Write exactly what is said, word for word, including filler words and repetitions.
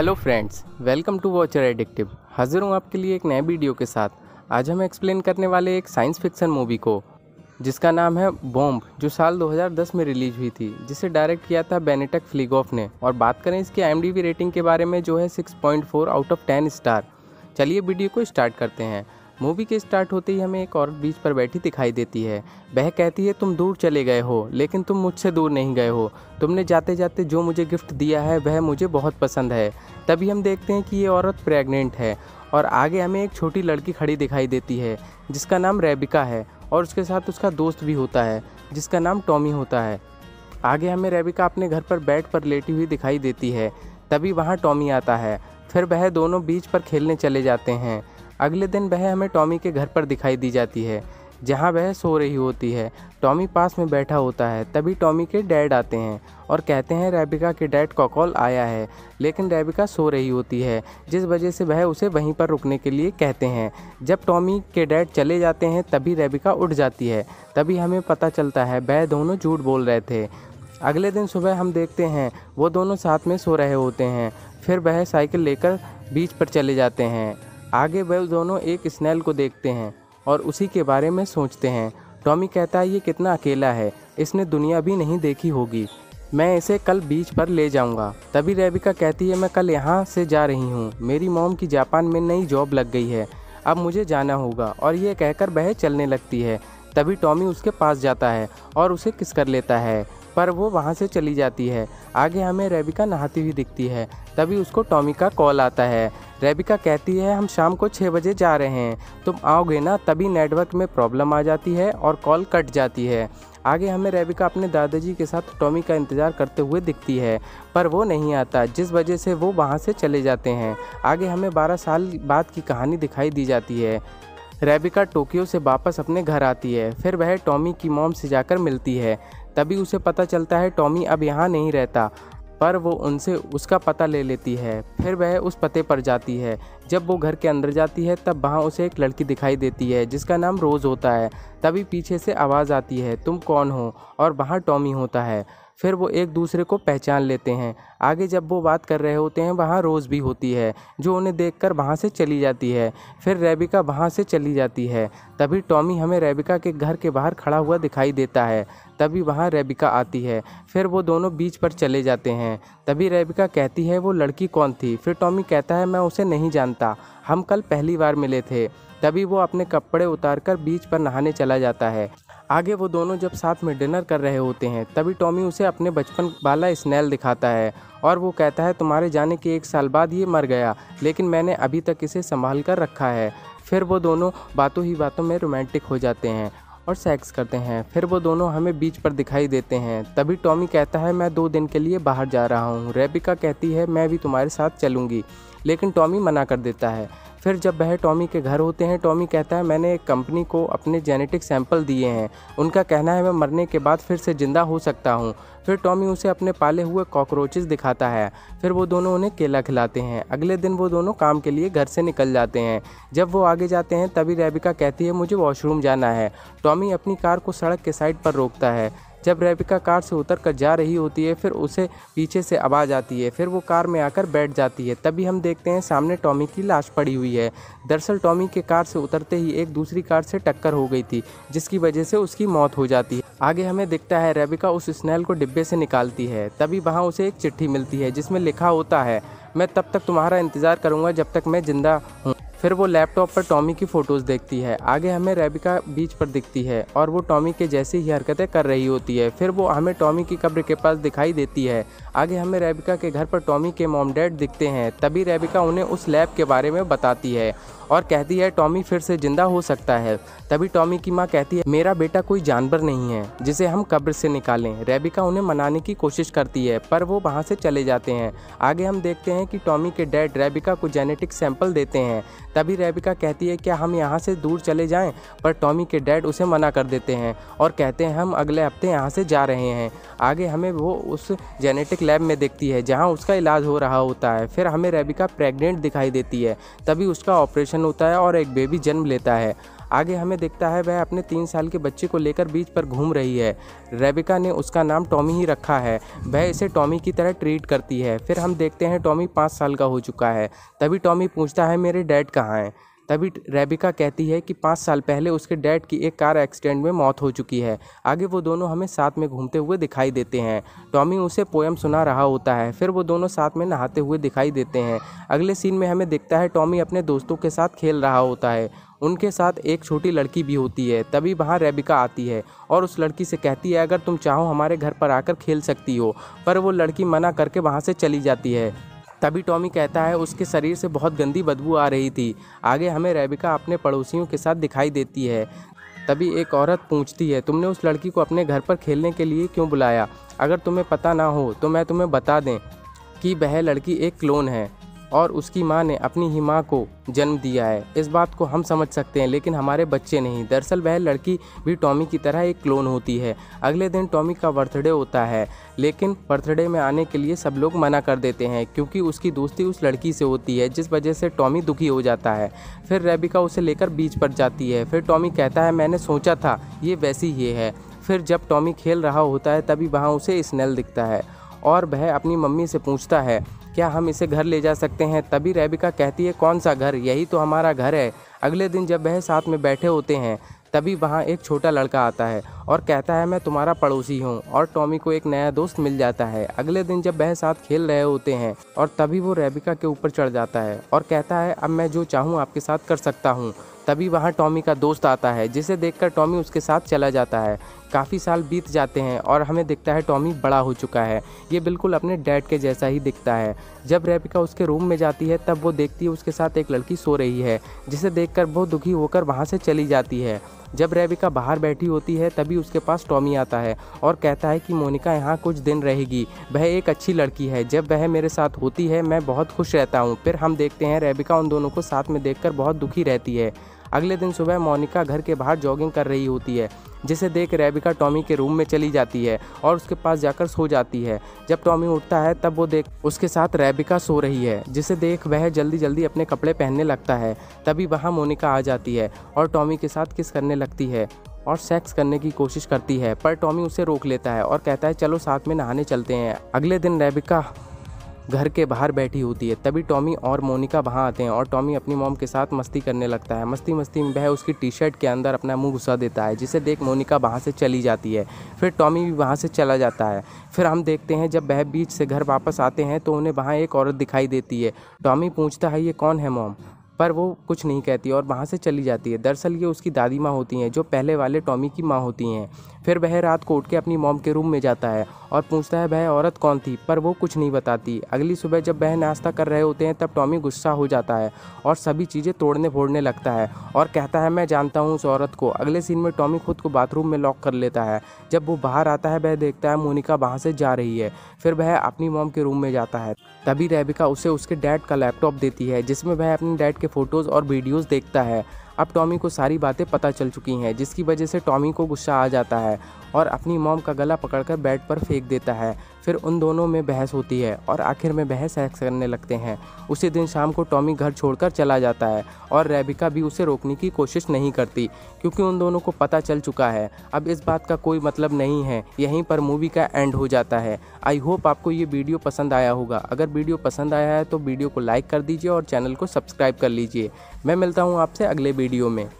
Hello friends, welcome to watcher addictive. हाजिर हूँ आपके लिए एक नए वीडियो के साथ। आज हम एक्सप्लेन करने वाले एक साइंस फिक्शन मूवी को जिसका नाम है बॉम्ब, जो साल दो हज़ार दस में रिलीज हुई थी, जिसे डायरेक्ट किया था बेनेटेक फ्लिग ने। और बात करें इसकी I M D B rating के बारे में, जो है six point four out of ten star. चलिए वीडियो को स्टार्ट करते हैं। मूवी के स्टार्ट होते ही हमें एक औरत बीच पर बैठी दिखाई देती है। वह कहती है, तुम दूर चले गए हो लेकिन तुम मुझसे दूर नहीं गए हो। तुमने जाते जाते जो मुझे गिफ्ट दिया है वह मुझे बहुत पसंद है। तभी हम देखते हैं कि ये औरत प्रेग्नेंट है और आगे हमें एक छोटी लड़की खड़ी दिखाई देती है जिसका नाम रेबिका है और उसके साथ उसका दोस्त भी होता है जिसका नाम टॉमी होता है। आगे हमें रेबिका अपने घर पर बेड पर लेटी हुई दिखाई देती है। तभी वहाँ टॉमी आता है। फिर वह दोनों बीच पर खेलने चले जाते हैं। अगले दिन वह हमें टॉमी के घर पर दिखाई दी जाती है जहाँ वह सो रही होती है। टॉमी पास में बैठा होता है। तभी टॉमी के डैड आते हैं और कहते हैं रेबिका के डैड का कॉल आया है, लेकिन रेबिका सो रही होती है जिस वजह से वह उसे वहीं पर रुकने के लिए कहते हैं। जब टॉमी के डैड चले जाते हैं तभी रेबिका उठ जाती है। तभी हमें पता चलता है वह दोनों झूठ बोल रहे थे। अगले दिन सुबह हम देखते हैं वो दोनों साथ में सो रहे होते हैं। फिर वह साइकिल लेकर बीच पर चले जाते हैं। आगे वह दोनों एक स्नेल को देखते हैं और उसी के बारे में सोचते हैं। टॉमी कहता है, ये कितना अकेला है, इसने दुनिया भी नहीं देखी होगी, मैं इसे कल बीच पर ले जाऊंगा। तभी रेबिका कहती है, मैं कल यहाँ से जा रही हूँ, मेरी मॉम की जापान में नई जॉब लग गई है, अब मुझे जाना होगा। और ये कहकर वह चलने लगती है। तभी टॉमी उसके पास जाता है और उसे किस कर लेता है, पर वो वहाँ से चली जाती है। आगे हमें रेबिका नहाती हुई दिखती है। तभी उसको टॉमी का कॉल आता है। रेबिका कहती है, हम शाम को छः बजे जा रहे हैं, तुम आओगे ना। तभी नेटवर्क में प्रॉब्लम आ जाती है और कॉल कट जाती है। आगे हमें रेबिका अपने दादाजी के साथ टॉमी का इंतज़ार करते हुए दिखती है, पर वो नहीं आता जिस वजह से वो वहाँ से चले जाते हैं। आगे हमें बारह साल बाद की कहानी दिखाई दी जाती है। रेबिका टोक्यो से वापस अपने घर आती है। फिर वह टॉमी की मॉम से जाकर मिलती है। तभी उसे पता चलता है टॉमी अब यहाँ नहीं रहता, पर वो उनसे उसका पता ले लेती है। फिर वह उस पते पर जाती है। जब वो घर के अंदर जाती है तब वहाँ उसे एक लड़की दिखाई देती है जिसका नाम रोज़ होता है। तभी पीछे से आवाज़ आती है, तुम कौन हो, और वहाँ टॉमी होता है। फिर वो एक दूसरे को पहचान लेते हैं। आगे जब वो बात कर रहे होते हैं वहाँ रोज़ भी होती है, जो उन्हें देखकर वहाँ से चली जाती है। फिर रेबिका वहाँ से चली जाती है। तभी टॉमी हमें रेबिका के घर के बाहर खड़ा हुआ दिखाई देता है। तभी वहाँ रेबिका आती है। फिर वो दोनों बीच पर चले जाते हैं। तभी रेबिका कहती है, वो लड़की कौन थी। फिर टॉमी कहता है, मैं उसे नहीं जानता, हम कल पहली बार मिले थे। तभी वो अपने कपड़े उतारकर बीच पर नहाने चला जाता है। आगे वो दोनों जब साथ में डिनर कर रहे होते हैं तभी टॉमी उसे अपने बचपन वाला स्नेल दिखाता है और वो कहता है, तुम्हारे जाने के एक साल बाद ये मर गया, लेकिन मैंने अभी तक इसे संभाल कर रखा है। फिर वो दोनों बातों ही बातों में रोमांटिक हो जाते हैं और सेक्स करते हैं। फिर वो दोनों हमें बीच पर दिखाई देते हैं। तभी टॉमी कहता है, मैं दो दिन के लिए बाहर जा रहा हूँ। रेबिका कहती है, मैं भी तुम्हारे साथ चलूँगी, लेकिन टॉमी मना कर देता है। फिर जब वह टॉमी के घर होते हैं, टॉमी कहता है, मैंने एक कंपनी को अपने जेनेटिक सैंपल दिए हैं, उनका कहना है मैं मरने के बाद फिर से ज़िंदा हो सकता हूँ। फिर टॉमी उसे अपने पाले हुए कॉकरोचेस दिखाता है। फिर वो दोनों उन्हें केला खिलाते हैं। अगले दिन वो दोनों काम के लिए घर से निकल जाते हैं। जब वो आगे जाते हैं तभी रेबिका कहती है, मुझे वॉशरूम जाना है। टॉमी अपनी कार को सड़क के साइड पर रोकता है। जब रेबिका कार से उतर कर जा रही होती है फिर उसे पीछे से आवाज़ आती है। फिर वो कार में आकर बैठ जाती है। तभी हम देखते हैं सामने टॉमी की लाश पड़ी हुई है। दरअसल टॉमी के कार से उतरते ही एक दूसरी कार से टक्कर हो गई थी, जिसकी वजह से उसकी मौत हो जाती है। आगे हमें दिखता है रेबिका उस स्नेल को डिब्बे से निकालती है। तभी वहाँ उसे एक चिट्ठी मिलती है जिसमें लिखा होता है, मैं तब तक तुम्हारा इंतज़ार करूँगा जब तक मैं ज़िंदा हूँ। फिर वो लैपटॉप पर टॉमी की फ़ोटोज़ देखती है। आगे हमें रेबिका बीच पर दिखती है और वो टॉमी के जैसी ही हरकतें कर रही होती है। फिर वो हमें टॉमी की कब्र के पास दिखाई देती है। आगे हमें रेबिका के घर पर टॉमी के मॉम डैड दिखते हैं। तभी रेबिका उन्हें उस लैब के बारे में बताती है और कहती है, टॉमी फिर से ज़िंदा हो सकता है। तभी टॉमी की माँ कहती है, मेरा बेटा कोई जानवर नहीं है जिसे हम कब्र से निकालें। रेबिका उन्हें मनाने की कोशिश करती है पर वो वहाँ से चले जाते हैं। आगे हम देखते हैं कि टॉमी के डैड रेबिका को जेनेटिक सैंपल देते हैं। तभी रेबिका कहती है, क्या हम यहाँ से दूर चले जाएं? पर टॉमी के डैड उसे मना कर देते हैं और कहते हैं, हम अगले हफ्ते यहाँ से जा रहे हैं। आगे हमें वो उस जेनेटिक लैब में दिखती है जहाँ उसका इलाज हो रहा होता है। फिर हमें रेबिका प्रेग्नेंट दिखाई देती है। तभी उसका ऑपरेशन होता है और एक बेबी जन्म लेता है। आगे हमें देखता है वह अपने तीन साल के बच्चे को लेकर बीच पर घूम रही है। रेबिका ने उसका नाम टॉमी ही रखा है, वह इसे टॉमी की तरह ट्रीट करती है। फिर हम देखते हैं टॉमी पाँच साल का हो चुका है। तभी टॉमी पूछता है मेरे डैड कहाँ हैं। तभी रेबिका कहती है कि पाँच साल पहले उसके डैड की एक कार एक्सीडेंट में मौत हो चुकी है। आगे वो दोनों हमें साथ में घूमते हुए दिखाई देते हैं। टॉमी उसे पोएम सुना रहा होता है, फिर वो दोनों साथ में नहाते हुए दिखाई देते हैं। अगले सीन में हमें दिखता है टॉमी अपने दोस्तों के साथ खेल रहा होता है, उनके साथ एक छोटी लड़की भी होती है। तभी वहाँ रेबिका आती है और उस लड़की से कहती है अगर तुम चाहो हमारे घर पर आकर खेल सकती हो, पर वो लड़की मना करके वहाँ से चली जाती है। तभी टॉमी कहता है उसके शरीर से बहुत गंदी बदबू आ रही थी। आगे हमें रेबिका अपने पड़ोसियों के साथ दिखाई देती है। तभी एक औरत पूछती है तुमने उस लड़की को अपने घर पर खेलने के लिए क्यों बुलाया, अगर तुम्हें पता ना हो तो मैं तुम्हें बता दें कि वह लड़की एक क्लोन है और उसकी माँ ने अपनी ही माँ को जन्म दिया है। इस बात को हम समझ सकते हैं लेकिन हमारे बच्चे नहीं। दरअसल वह लड़की भी टॉमी की तरह एक क्लोन होती है। अगले दिन टॉमी का बर्थडे होता है, लेकिन बर्थडे में आने के लिए सब लोग मना कर देते हैं क्योंकि उसकी दोस्ती उस लड़की से होती है, जिस वजह से टॉमी दुखी हो जाता है। फिर रेबिका उसे लेकर बीच पर जाती है। फिर टॉमी कहता है मैंने सोचा था ये वैसी ही है। फिर जब टॉमी खेल रहा होता है तभी वहाँ उसे स्नेल दिखता है और वह अपनी मम्मी से पूछता है क्या हम इसे घर ले जा सकते हैं। तभी रेबिका कहती है कौन सा घर, यही तो हमारा घर है। अगले दिन जब वह साथ में बैठे होते हैं तभी वहाँ एक छोटा लड़का आता है और कहता है मैं तुम्हारा पड़ोसी हूँ, और टॉमी को एक नया दोस्त मिल जाता है। अगले दिन जब वह साथ खेल रहे होते हैं और तभी वो रेबिका के ऊपर चढ़ जाता है और कहता है अब मैं जो चाहूँ आपके साथ कर सकता हूँ। तभी वहाँ टॉमी का दोस्त आता है, जिसे देखकर टॉमी उसके साथ चला जाता है। काफ़ी साल बीत जाते हैं और हमें दिखता है टॉमी बड़ा हो चुका है। ये बिल्कुल अपने डैड के जैसा ही दिखता है। जब रेबिका उसके रूम में जाती है तब वो देखती है उसके साथ एक लड़की सो रही है, जिसे देखकर वो दुखी होकर वहाँ से चली जाती है। जब रेबिका बाहर बैठी होती है तभी उसके पास टॉमी आता है और कहता है कि मोनिका यहाँ कुछ दिन रहेगी, वह एक अच्छी लड़की है। जब वह मेरे साथ होती है मैं बहुत खुश रहता हूँ। फिर हम देखते हैं रेबिका उन दोनों को साथ में देखकर बहुत दुखी रहती है। अगले दिन सुबह मोनिका घर के बाहर जॉगिंग कर रही होती है, जिसे देख रेबिका टॉमी के रूम में चली जाती है और उसके पास जाकर सो जाती है। जब टॉमी उठता है तब वो देख उसके साथ रेबिका सो रही है, जिसे देख वह जल्दी जल्दी अपने कपड़े पहनने लगता है। तभी वहाँ मोनिका आ जाती है और टॉमी के साथ किस करने लगती है और सेक्स करने की कोशिश करती है, पर टॉमी उसे रोक लेता है और कहता है चलो साथ में नहाने चलते हैं। अगले दिन रेबिका घर के बाहर बैठी होती है, तभी टॉमी और मोनिका वहाँ आते हैं और टॉमी अपनी मॉम के साथ मस्ती करने लगता है। मस्ती मस्ती में वह उसकी टी शर्ट के अंदर अपना मुंह घुसा देता है, जिसे देख मोनिका वहाँ से चली जाती है। फिर टॉमी भी वहाँ से चला जाता है। फिर हम देखते हैं जब वह बीच से घर वापस आते हैं तो उन्हें वहाँ एक औरत दिखाई देती है। टॉमी पूछता है ये कौन है मॉम, पर वो कुछ नहीं कहती और वहाँ से चली जाती है। दरअसल ये उसकी दादी माँ होती हैं, जो पहले वाले टॉमी की माँ होती हैं। फिर वह रात को उठ के अपनी मॉम के रूम में जाता है और पूछता है वह औरत कौन थी, पर वो कुछ नहीं बताती। अगली सुबह जब वह नाश्ता कर रहे होते हैं तब टॉमी गुस्सा हो जाता है और सभी चीज़ें तोड़ने फोड़ने लगता है और कहता है मैं जानता हूँ उस औरत को। अगले सीन में टॉमी खुद को बाथरूम में लॉक कर लेता है। जब वो बाहर आता है वह देखता है मोनिका वहाँ से जा रही है। फिर वह अपनी मॉम के रूम में जाता है। तभी रेबिका उसे उसके डैड का लैपटॉप देती है, जिसमें वह अपने डैड के फ़ोटोज़ और वीडियोज़ देखता है। अब टॉमी को सारी बातें पता चल चुकी हैं, जिसकी वजह से टॉमी को गुस्सा आ जाता है और अपनी मॉम का गला पकड़कर बेड पर फेंक देता है। फिर उन दोनों में बहस होती है और आखिर में वह सेक्स करने लगते हैं। उसी दिन शाम को टॉमी घर छोड़कर चला जाता है और रेबिका भी उसे रोकने की कोशिश नहीं करती, क्योंकि उन दोनों को पता चल चुका है अब इस बात का कोई मतलब नहीं है। यहीं पर मूवी का एंड हो जाता है। आई होप आपको ये वीडियो पसंद आया होगा। अगर वीडियो पसंद आया है तो वीडियो को लाइक कर दीजिए और चैनल को सब्सक्राइब कर लीजिए। मैं मिलता हूँ आपसे अगले वीडियो में।